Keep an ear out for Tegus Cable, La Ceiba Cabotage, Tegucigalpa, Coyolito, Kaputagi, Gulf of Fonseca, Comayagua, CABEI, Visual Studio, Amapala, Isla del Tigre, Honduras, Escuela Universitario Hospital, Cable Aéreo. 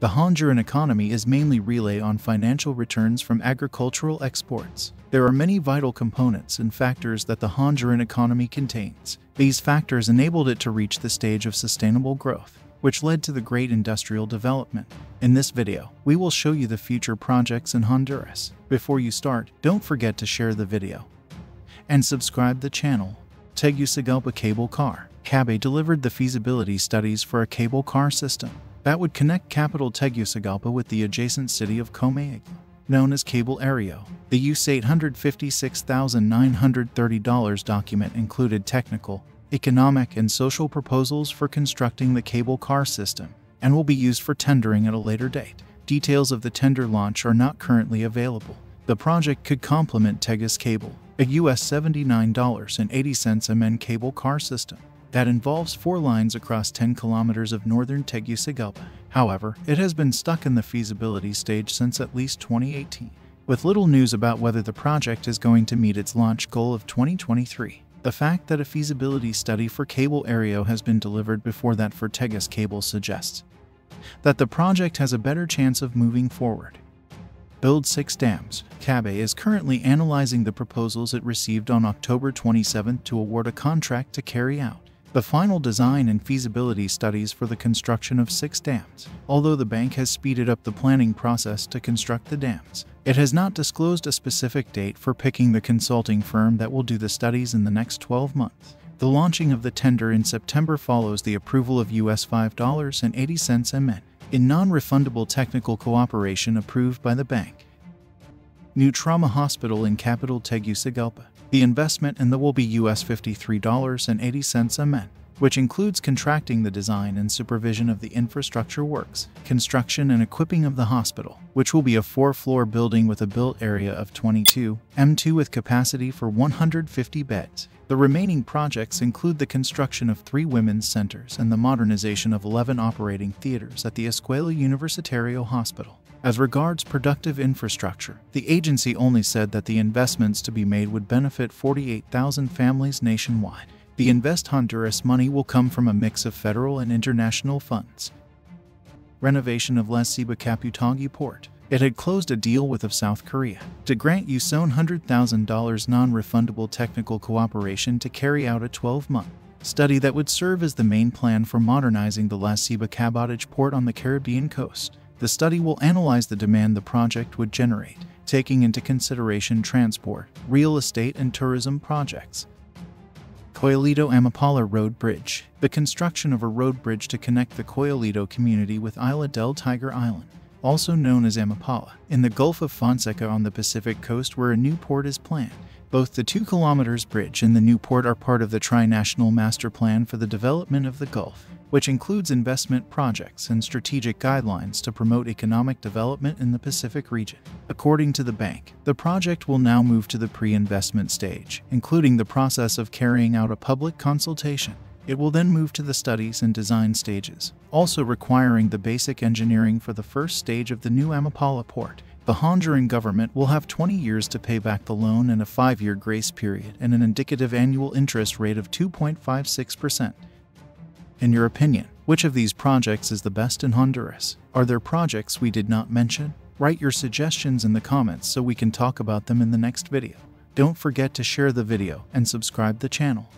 The Honduran economy is mainly reliant on financial returns from agricultural exports. There are many vital components and factors that the Honduran economy contains. These factors enabled it to reach the stage of sustainable growth, which led to the great industrial development. In this video, we will show you the future projects in Honduras. Before you start, don't forget to share the video and subscribe the channel. Tegucigalpa Cable Car. CABEI delivered the feasibility studies for a cable car system that would connect capital Tegucigalpa with the adjacent city of Comayagua, known as Cable Aéreo. The US$856,930 document included technical, economic, and social proposals for constructing the cable car system and will be used for tendering at a later date. Details of the tender launch are not currently available. The project could complement Tegus Cable, a US$79.80 MN cable car system that involves 4 lines across 10 kilometers of northern Tegucigalpa. However, it has been stuck in the feasibility stage since at least 2018, with little news about whether the project is going to meet its launch goal of 2023. The fact that a feasibility study for Cable Aéreo has been delivered before that for Tegus Cable suggests that the project has a better chance of moving forward. Build 6 dams. CABEI is currently analyzing the proposals it received on October 27 to award a contract to carry out the final design and feasibility studies for the construction of 6 dams. Although the bank has speeded up the planning process to construct the dams, it has not disclosed a specific date for picking the consulting firm that will do the studies in the next 12 months. The launching of the tender in September follows the approval of US$5.80 MN in non-refundable technical cooperation approved by the bank. New trauma hospital in capital Tegucigalpa. The investment in the will be US$53.80 MN, which includes contracting the design and supervision of the infrastructure works, construction and equipping of the hospital, which will be a 4-floor building with a built area of 22,2 with capacity for 150 beds. The remaining projects include the construction of 3 women's centers and the modernization of 11 operating theaters at the Escuela Universitario Hospital. As regards productive infrastructure, the agency only said that the investments to be made would benefit 48,000 families nationwide. The Invest Honduras money will come from a mix of federal and international funds. Renovation of La Ceiba Caputagni Port. It had closed a deal with South Korea to grant US$100,000 non-refundable technical cooperation to carry out a 12-month study that would serve as the main plan for modernizing the La Ceiba Cabotage port on the Caribbean coast. The study will analyze the demand the project would generate, taking into consideration transport, real estate, and tourism projects. Coyolito Amapala Road Bridge. The construction of a road bridge to connect the Coyolito community with Isla del Tigre Island, also known as Amapala, in the Gulf of Fonseca on the Pacific coast where a new port is planned. Both the 2 km bridge and the new port are part of the Tri-National Master Plan for the Development of the Gulf, which includes investment projects and strategic guidelines to promote economic development in the Pacific region. According to the bank, the project will now move to the pre-investment stage, including the process of carrying out a public consultation. It will then move to the studies and design stages, also requiring the basic engineering for the first stage of the new Amapala port. The Honduran government will have 20 years to pay back the loan and a 5-year grace period and an indicative annual interest rate of 2.56%. In your opinion, which of these projects is the best in Honduras? Are there projects we did not mention? Write your suggestions in the comments so we can talk about them in the next video. Don't forget to share the video and subscribe the channel.